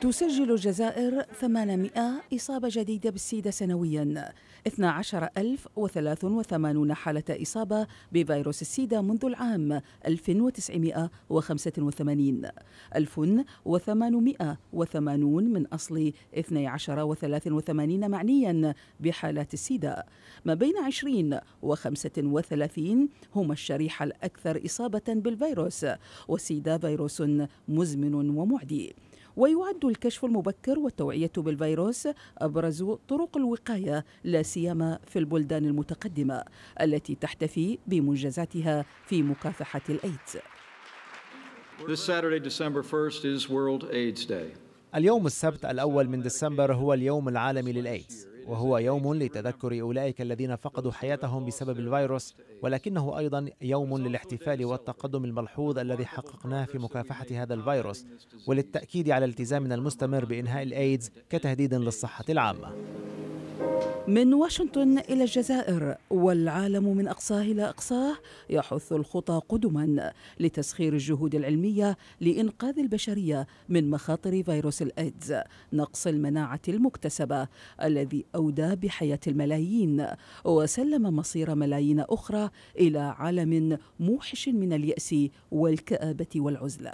تسجل الجزائر 800 إصابة جديدة بالسيدة سنوياً، 12,083 حالة إصابة بفيروس السيدة منذ العام 1985، 1,880 من أصل 1,283 معنياً بحالات السيدة. ما بين 20 و35 هما الشريحة الأكثر إصابة بالفيروس، والسيدة فيروس مزمن ومعدي. ويعد الكشف المبكر والتوعية بالفيروس أبرز طرق الوقاية، لا سيما في البلدان المتقدمة التي تحتفي بمنجزاتها في مكافحة الإيدز. اليوم السبت 1 ديسمبر هو اليوم العالمي للإيدز، وهو يوم لتذكر أولئك الذين فقدوا حياتهم بسبب الفيروس، ولكنه أيضا يوم للاحتفال والتقدم الملحوظ الذي حققناه في مكافحة هذا الفيروس، وللتأكيد على التزامنا المستمر بإنهاء الإيدز كتهديد للصحة العامة. من واشنطن إلى الجزائر والعالم من أقصاه إلى أقصاه، يحث الخطى قدما لتسخير الجهود العلمية لإنقاذ البشرية من مخاطر فيروس الإيدز، نقص المناعة المكتسبة الذي أودى بحياة الملايين وسلم مصير ملايين أخرى إلى عالم موحش من اليأس والكآبة والعزلة.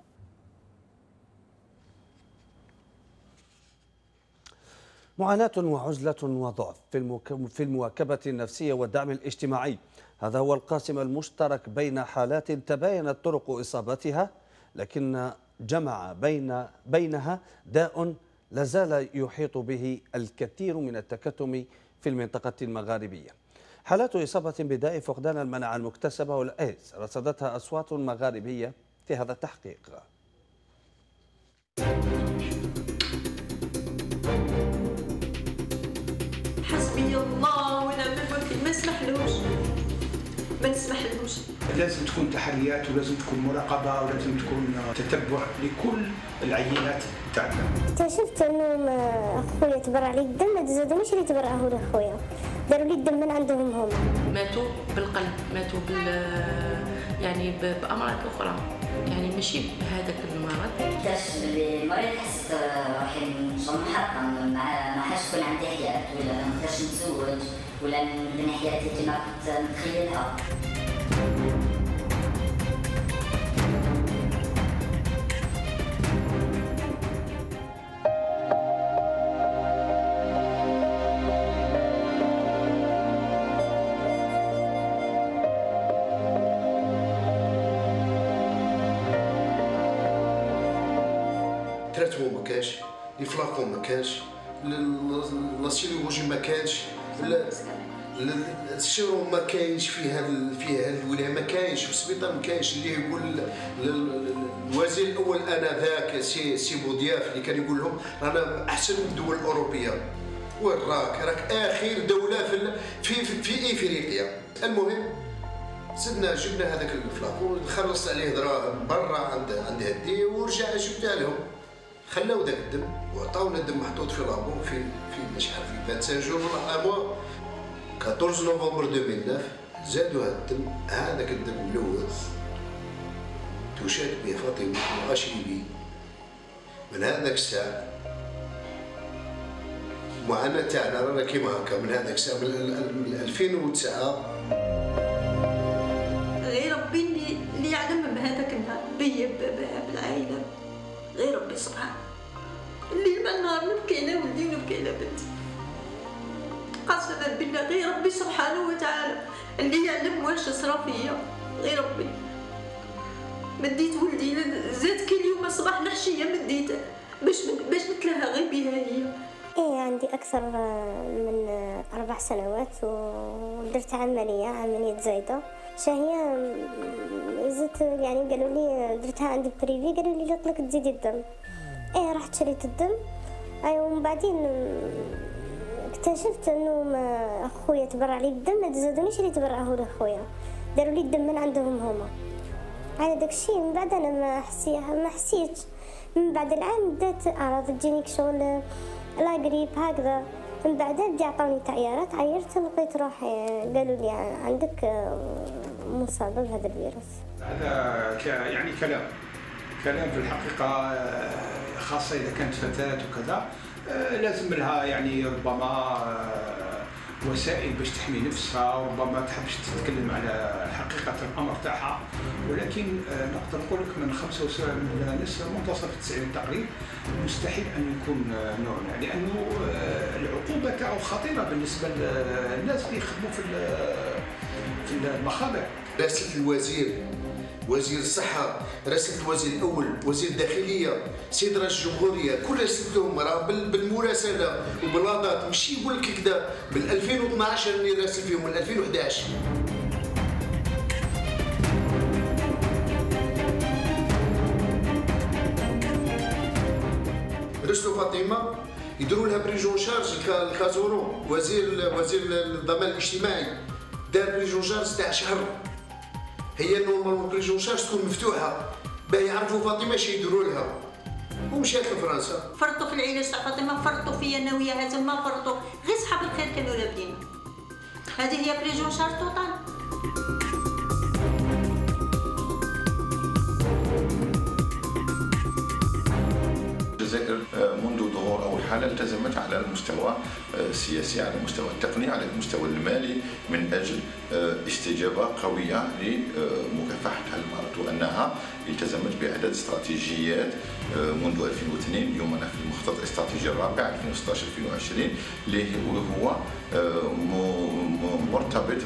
معاناة وعزلة وضعف في المواكبة النفسية والدعم الاجتماعي، هذا هو القاسم المشترك بين حالات تباينت طرق إصابتها، لكن جمع بينها داء لازال يحيط به الكثير من التكتم في المنطقة المغاربية. حالات إصابة بداء فقدان المناعة المكتسبة والإيدز رصدتها أصوات مغاربية في هذا التحقيق. حسبي الله ونعم الوكيل، ما نسمحلوش لازم تكون تحريات ولازم تكون مراقبه ولازم تكون تتبع لكل العينات تاعنا. اكتشفت انه خويا تبرع لي الدم، ما تزادونيش اللي تبرعه له خويا، داروا لي الدم من عندهم هما. ماتوا بالقلب، ماتوا يعني بامراض اخرى، يعني ماشي بهذاك المرض. كاش المريض حس روحي مشمحطه، ما حاش تكون عندي حياه ولا ما نقدرش نتزوج ولا نبني حياتي كما كنت نتخيلها. التراتو ما كانش، الفلاكون ما كانش، السيلوجي ما كانش، الشيرو ما كاينش في هذه الولايه، ما كاينش في السبيطار، ما كاينش اللي يقول الوزير الاول انذاك سي بودياف اللي كان يقول لهم رانا احسن من الدول الاوروبيه. وين راك اخر دوله في افريقيا. المهم سدنا جبنا هذاك الفلاكون خلصت عليه دراهم برا عند هدي ورجع جبنا لهم، خلاو ذاك الدم وعطاونا الدم محطوط في لابو في شحال في 25 جور ولا اموا 14 نوفمبر 2009 زادوا هذا الدم، هذاك الدم اللوث تشات به فاطمة الغاشيبي. من هذاك الساعة المعاناة تاعنا رانا كيما هكا من هذاك الساعة من 2009. غير ربي اللي يعلم بهذاك النهار بيا بالعائلة، غير ربي سبحانه. الليل ما النهار نبكينا ولدي ونبكينا بنتي، قسما بالله غير ربي سبحانه وتعالى اللي يعلم واش صرا فيا، غير ربي. مديت ولدي زاد كل يوم الصباح العشيه مديته باش نتلهى غير بها هي. ايه عندي اكثر من 4 سنوات ودرت عمليه زايده شهيه زدت، يعني قالوا لي درتها عندي بريفي، قالوا لي لا طلق تزيدي الدم. ايه رحت شريت الدم ايوا، ومن بعدين اكتشفت انه خويا تبرع لي بالدم، ما زادونيش اللي تبرعه له خويا، داروا لي الدم من عندهم هما. على داكشي من بعد انا ما حسيتش. من بعد العام بدات اعراض تجيني شغل لا قريب هكذا، من بعد بدي عطاوني تعيارات، عيرت لقيت روحي قالوا لي عندك مصابه بهذا الفيروس. هذا يعني كلام في الحقيقه، خاصه اذا كانت فتاه وكذا لازم لها يعني ربما وسائل باش تحمي نفسها، وربما تحبش تتكلم على حقيقه الامر تاعها. ولكن نقدر نقول لك من 75 من منتصف التسعين تقريبا مستحيل ان يكون نوعنا، لانه العقوبه تاعو خطيره بالنسبه للناس اللي يخدموا في المخابئ. راسلت الوزير، وزير الصحة، راسلت الوزير الأول، وزير الداخلية، سيد رئيس الجمهورية، كل راسلتهم راه بالمراسلة وباللاطات، ماشي يقول لك كذا من 2012 اللي راسل فيهم من 2011. رسلوا فاطمة يديروا لها بريجون شارج الكازورو، وزير الضمان الاجتماعي، دار بريجون شارج تاع شهر. هي نورمالمون بريجون شارج تكون مفتوحه باه يعرفوا فاطمه اش يديروا لها، ومشات لفرنسا. فرطوا في العلاج تاع فاطمه، فرطوا فيا انا ويا هاتم، ما فرطوا غير صحاب الخير كانوا لابدين. هذه هي بريجون شارج توطال. الجزائر منذ ظهور أول حالة التزمت على المستوى السياسي، على المستوى التقني، على المستوى المالي من أجل استجابة قوية لمكافحة المرض، وأنها التزمت بعدد استراتيجيات منذ 2002 يومنا في المخطط الاستراتيجي الرابع 2016-2020 اللي هو مرتبط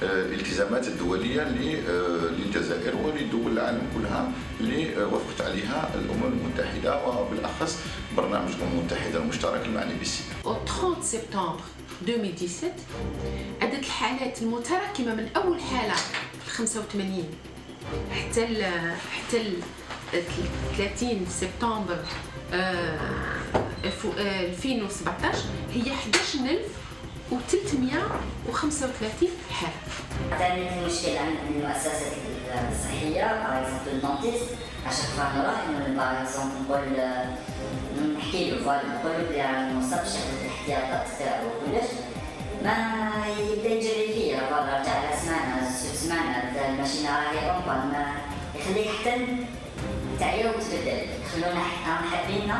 بالالتزامات الدولية للجزائر ولدول العالم كلها اللي وافقت عليها الأمم المتحدة، وبالأخص برنامج الأمم المتحدة المشترك المعني بالسيدة. 30 سبتمبر 2017 عدد الحالات المتراكمة من أول حالة في 85 حتى 30 سبتمبر 2017 هي 11335 حالة. عطاني المشكل عن المؤسسات الصحية، الدونتيست عشان خاطر نروح نقول نحكي له نقول له يعني المصاب شحال الاحتياطات تاعو وكلش، ما يبدا يجري فيا برا تاع السمانه السمانه تاع الماشينه راهي اونبال، ما يخليك حتى تعيا وتبدل. خلونا حابيننا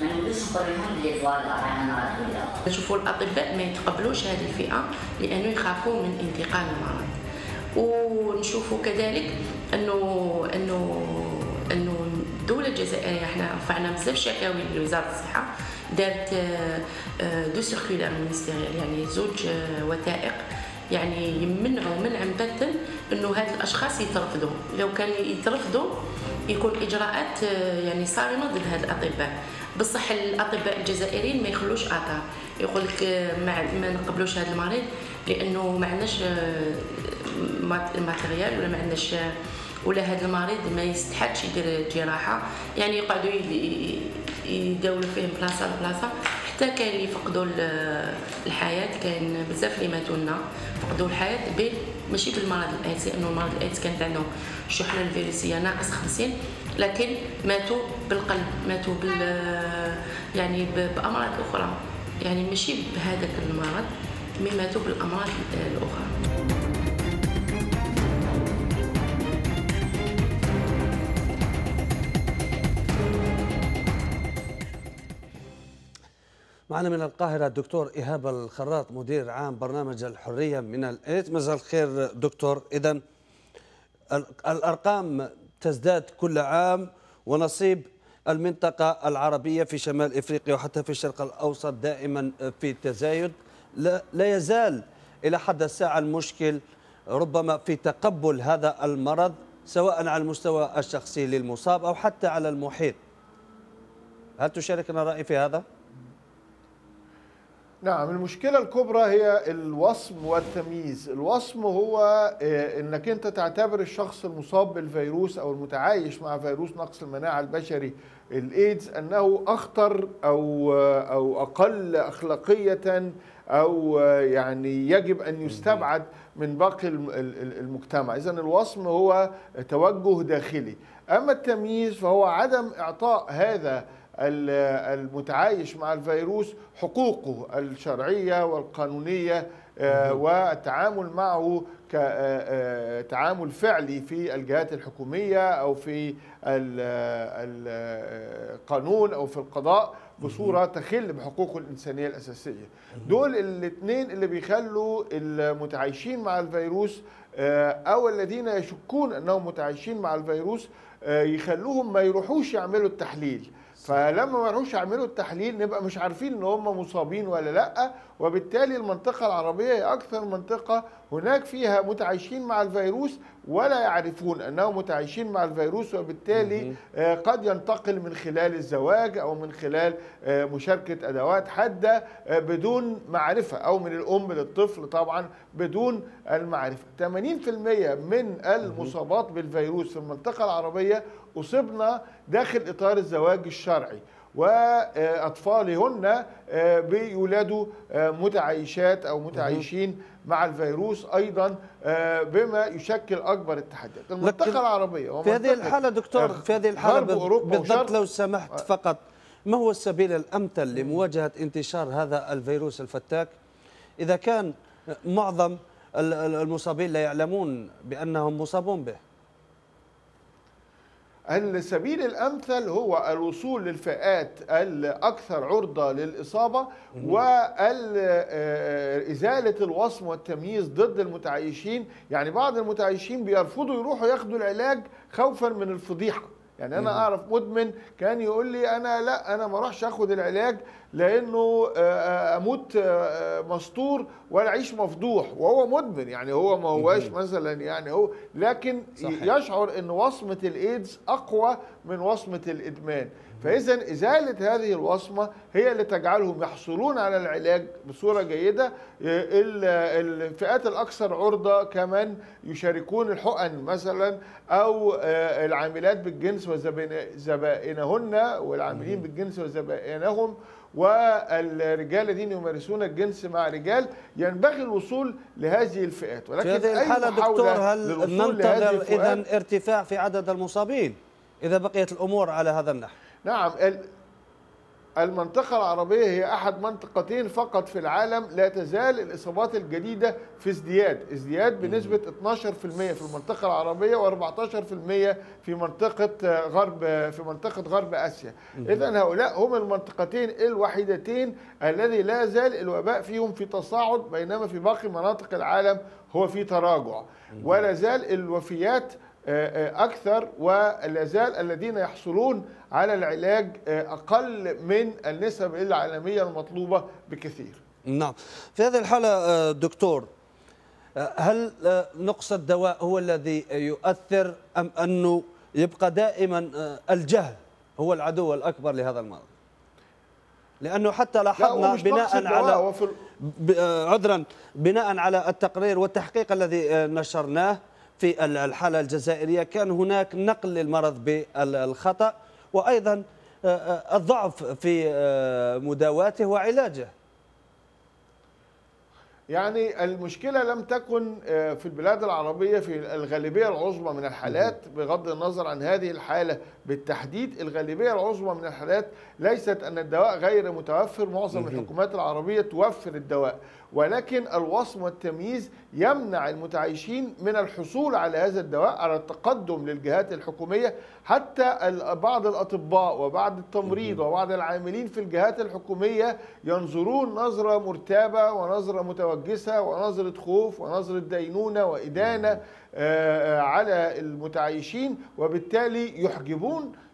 ما نولوش نقول لهم بلي فوالا رانا راكو لا. نشوفوا الاطباء ما يتقبلوش هذه الفئه لانه يخافوا من انتقال المرض، ونشوفوا كذلك انه الدوله الجزائريه احنا رفعنا بزاف شكاوي لوزاره الصحه، دارت دو سيركولار مينيستيريال يعني 2 وثائق يعني يمنعوا منع مبتل انه هاد الاشخاص يترفضوا، لو كان يترفضوا يكون اجراءات يعني صارمه ضد هاد الاطباء. بصح الاطباء الجزائريين ما يخلوش اثار، يقول لك ما نقبلوش هذا المريض لانه ما عندناش الماتيريال ولا ما عندناش ولا هذا المريض ما يستحقش يدير جراحه، يعني يقعدوا يداولوا فيه بلاصه لبلاصه حتى كاين اللي فقدوا الحياه، كاين بزاف اللي ماتوا لنا فقدوا الحياه ماشي بالمرض الايدز، لانه مرض الايدز كانت عندهم الشحنه الفيروسيه ناقص 50، لكن ماتوا بالقلب، ماتوا يعني بامراض اخرى، يعني ماشي بهذاك المرض مي ماتوا بالامراض الاخرى. معنا من القاهرة الدكتور إيهاب الخراط مدير عام برنامج الحرية من الإيدز. مساء الخير دكتور. إذا الأرقام تزداد كل عام، ونصيب المنطقة العربية في شمال إفريقيا وحتى في الشرق الأوسط دائما في تزايد، لا يزال إلى حد الساعة المشكل ربما في تقبل هذا المرض، سواء على المستوى الشخصي للمصاب أو حتى على المحيط. هل تشاركنا الرأي في هذا؟ نعم، المشكلة الكبرى هي الوصم والتمييز. الوصم هو انك انت تعتبر الشخص المصاب بالفيروس او المتعايش مع فيروس نقص المناعة البشري الايدز انه اخطر او اقل اخلاقية او يعني يجب ان يستبعد من باقي المجتمع. اذا الوصم هو توجه داخلي، اما التمييز فهو عدم اعطاء هذا المتعايش مع الفيروس حقوقه الشرعية والقانونية والتعامل معه كتعامل فعلي في الجهات الحكومية أو في القانون أو في القضاء بصورة تخل بحقوقه الإنسانية الأساسية. دول الاثنين اللي بيخلوا المتعايشين مع الفيروس أو الذين يشكون أنهم متعايشين مع الفيروس يخلوهم ما يروحوش يعملوا التحليل، فلما ما يروحوش يعملوا التحليل نبقى مش عارفين ان هم مصابين ولا لا، وبالتالي المنطقه العربيه هي اكثر منطقه هناك فيها متعايشين مع الفيروس ولا يعرفون انهم متعايشين مع الفيروس، وبالتالي قد ينتقل من خلال الزواج او من خلال مشاركه ادوات حاده بدون معرفه، او من الام للطفل طبعا بدون المعرفه. 80% من المصابات بالفيروس في المنطقه العربيه أصبنا داخل إطار الزواج الشرعي، وأطفالهن بيولادوا متعايشات أو متعايشين مع الفيروس أيضا، بما يشكل أكبر التحديات. المنطقة العربية في هذه الحالة دكتور، في هذه الحالة بالضبط لو سمحت فقط، ما هو السبيل الأمثل لمواجهة انتشار هذا الفيروس الفتاك إذا كان معظم المصابين لا يعلمون بأنهم مصابون به؟ السبيل الأمثل هو الوصول للفئات الأكثر عرضة للإصابة وإزالة الوصم والتمييز ضد المتعايشين. يعني بعض المتعايشين بيرفضوا يروحوا ياخدوا العلاج خوفا من الفضيحة. يعني أنا أعرف مدمن كان يقول لي أنا لا، أنا ما أروحش أخد العلاج لأنه أموت مسطور ولا أعيش مفضوح، وهو مدمن. يعني هو ما هواش مثلا، يعني هو لكن صحيح. يشعر أن وصمة الإيدز أقوى من وصمة الإدمان، فإذا إزالة هذه الوصمة هي اللي تجعلهم يحصلون على العلاج بصورة جيدة. الفئات الأكثر عرضة كمان يشاركون الحقن مثلا، أو العاملات بالجنس وزبائنهن والعاملين بالجنس وزبائنهم، والرجال الذين يمارسون الجنس مع رجال. ينبغي الوصول لهذه الفئات، ولكن في هذه الحالة دكتور هل ننتظر إذا ارتفاع في عدد المصابين إذا بقيت الأمور على هذا النحو؟ نعم، المنطقة العربية هي أحد منطقتين فقط في العالم لا تزال الإصابات الجديدة في ازدياد بنسبة 12% في المنطقة العربية و14% في منطقة غرب آسيا. إذن هؤلاء هم المنطقتين الوحيدتين الذي لا زال الوباء فيهم في تصاعد، بينما في باقي مناطق العالم هو في تراجع، ولا زال الوفيات أكثر، ولا زال الذين يحصلون على العلاج أقل من النسب العالمية المطلوبة بكثير. نعم، في هذه الحالة دكتور هل نقص الدواء هو الذي يؤثر، أم أنه يبقى دائما الجهل هو العدو الأكبر لهذا المرض؟ لأنه حتى لاحظنا بناء على بناء على التقرير والتحقيق الذي نشرناه في الحالة الجزائرية كان هناك نقل للمرض بالخطأ، وأيضا الضعف في مداواته وعلاجه. يعني المشكلة لم تكن في البلاد العربية في الغالبية العظمى من الحالات، بغض النظر عن هذه الحالة بالتحديد، الغالبية العظمى من الحالات ليست أن الدواء غير متوفر، معظم الحكومات العربية توفر الدواء، ولكن الوصم والتمييز يمنع المتعايشين من الحصول على هذا الدواء، على التقدم للجهات الحكومية. حتى بعض الأطباء وبعض التمريض وبعض العاملين في الجهات الحكومية ينظرون نظرة مرتابة ونظرة متوجسة ونظرة خوف ونظرة دينونة وإدانة على المتعايشين، وبالتالي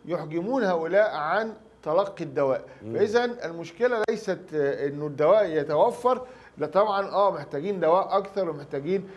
يحجمون هؤلاء عن تلقي الدواء. فإذا المشكلة ليست أنه الدواء يتوفر، لا طبعا محتاجين دواء اكثر ومحتاجين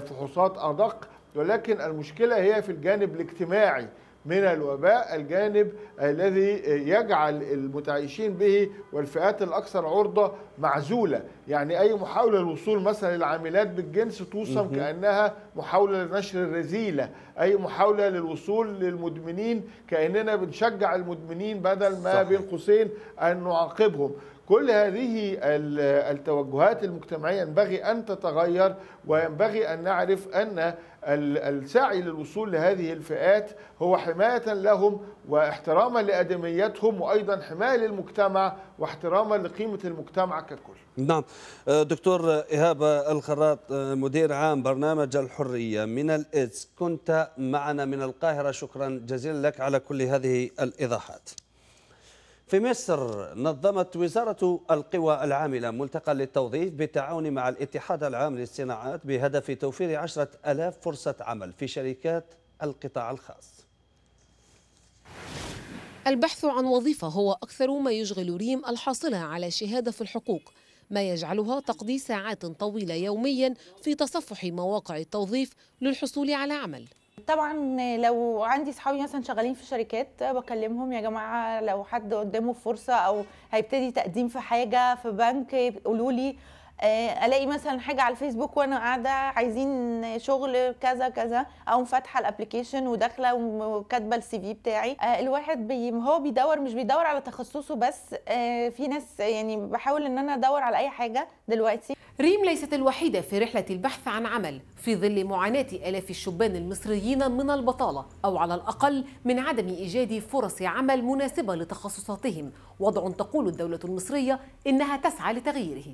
فحوصات ادق، ولكن المشكله هي في الجانب الاجتماعي من الوباء، الجانب الذي يجعل المتعايشين به والفئات الاكثر عرضه معزوله. يعني اي محاوله للوصول مثلا للعاملات بالجنس توصم كانها محاوله لنشر الرذيله، اي محاوله للوصول للمدمنين كاننا بنشجع المدمنين بدل ما بين قوسين ان نعاقبهم. كل هذه التوجهات المجتمعية ينبغي أن تتغير، وينبغي أن نعرف أن السعي للوصول لهذه الفئات هو حماية لهم واحتراما لأدميتهم، وأيضا حماية للمجتمع واحتراما لقيمة المجتمع ككل. نعم. دكتور إيهاب الخراط، مدير عام برنامج الحرية من الإيدز، كنت معنا من القاهرة، شكرا جزيلا لك على كل هذه الإيضاحات. في مصر نظمت وزارة القوى العاملة ملتقى للتوظيف بالتعاون مع الاتحاد العام للصناعات بهدف توفير 10,000 فرصة عمل في شركات القطاع الخاص. البحث عن وظيفة هو أكثر ما يشغل ريم الحاصلة على شهادة في الحقوق، ما يجعلها تقضي ساعات طويلة يوميا في تصفح مواقع التوظيف للحصول على عمل. طبعا لو عندي صحابي مثلا شغالين في شركات بكلمهم يا جماعه لو حد قدامه فرصه او هيبتدي تقديم في حاجه في بنك قولوا لي، الاقي مثلا حاجه على الفيسبوك وانا قاعده عايزين شغل كذا كذا، او فاتحه الابلكيشن وداخله وكاتبه السي في بتاعي. الواحد هو بيدور، مش بيدور على تخصصه بس، في ناس يعني بحاول ان انا ادور على اي حاجه دلوقتي. ريم ليست الوحيدة في رحلة البحث عن عمل في ظل معاناة آلاف الشبان المصريين من البطالة أو على الأقل من عدم إيجاد فرص عمل مناسبة لتخصصاتهم، وضع تقول الدولة المصرية إنها تسعى لتغييره.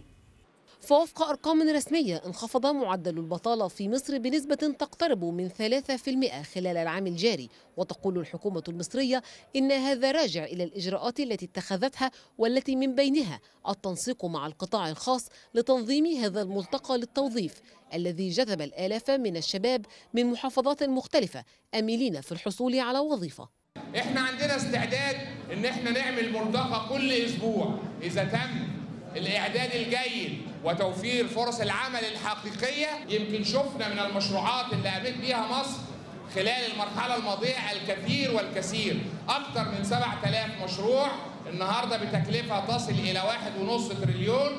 فوفق أرقام رسمية انخفض معدل البطالة في مصر بنسبة تقترب من 3% خلال العام الجاري، وتقول الحكومة المصرية إن هذا راجع إلى الإجراءات التي اتخذتها، والتي من بينها التنسيق مع القطاع الخاص لتنظيم هذا الملتقى للتوظيف الذي جذب الآلاف من الشباب من محافظات مختلفة آملين في الحصول على وظيفة. إحنا عندنا استعداد إن إحنا نعمل ملتقى كل أسبوع إذا تم الإعداد الجيد وتوفير فرص العمل الحقيقية. يمكن شفنا من المشروعات اللي قامت بيها مصر خلال المرحلة الماضية الكثير والكثير، أكثر من 7,000 مشروع النهاردة بتكلفة تصل إلى 1.5 تريليون،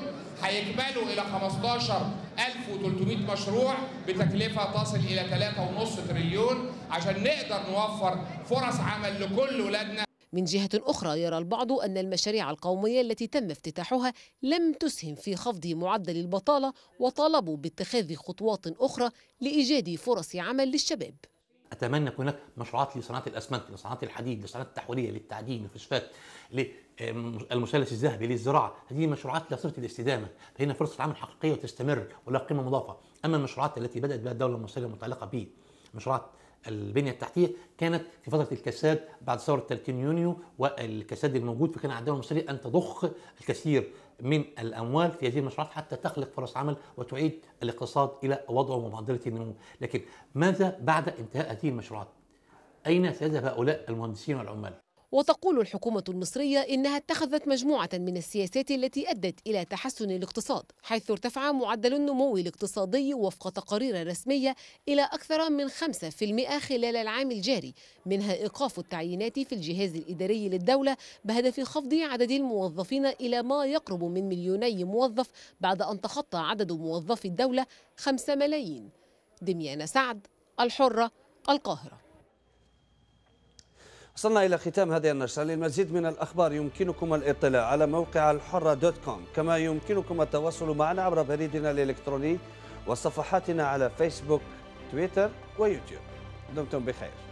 هيكملوا إلى 15,300 مشروع بتكلفة تصل إلى 3.5 تريليون، عشان نقدر نوفر فرص عمل لكل ولادنا. من جهة أخرى يرى البعض أن المشاريع القومية التي تم افتتاحها لم تسهم في خفض معدل البطالة، وطالبوا باتخاذ خطوات أخرى لإيجاد فرص عمل للشباب. أتمنى أن هناك مشروعات لصناعة الأسمنت، لصناعة الحديد، لصناعة التحويلية، للتعدين، للمستشفيات، للمثلث الذهبي، للزراعة. هذه مشروعات لا صلة الاستدامة، فهنا فرصة عمل حقيقية وتستمر ولا قيمة مضافة. أما المشروعات التي بدأت بها الدولة المصرية المتعلقة به مشروعات البنية التحتية كانت في فترة الكساد بعد ثورة 30 يونيو والكساد الموجود، فكان على الدولة المصرية أن تضخ الكثير من الأموال في هذه المشروعات حتى تخلق فرص عمل وتعيد الاقتصاد إلى وضعه ومعدلة النمو. لكن ماذا بعد انتهاء هذه المشروعات؟ أين سيذهب هؤلاء المهندسين والعمال؟ وتقول الحكومة المصرية إنها اتخذت مجموعة من السياسات التي أدت إلى تحسن الاقتصاد، حيث ارتفع معدل النمو الاقتصادي وفق تقارير رسمية إلى أكثر من 5% خلال العام الجاري، منها إيقاف التعيينات في الجهاز الإداري للدولة بهدف خفض عدد الموظفين إلى ما يقرب من 2 مليون موظف بعد أن تخطى عدد موظفي الدولة 5 ملايين. دميانة سعد، الحرة، القاهرة. وصلنا إلى ختام هذه النشرة. للمزيد من الأخبار يمكنكم الاطلاع على موقع الحرة.com، كما يمكنكم التواصل معنا عبر بريدنا الإلكتروني وصفحاتنا على فيسبوك، تويتر ويوتيوب. دمتم بخير.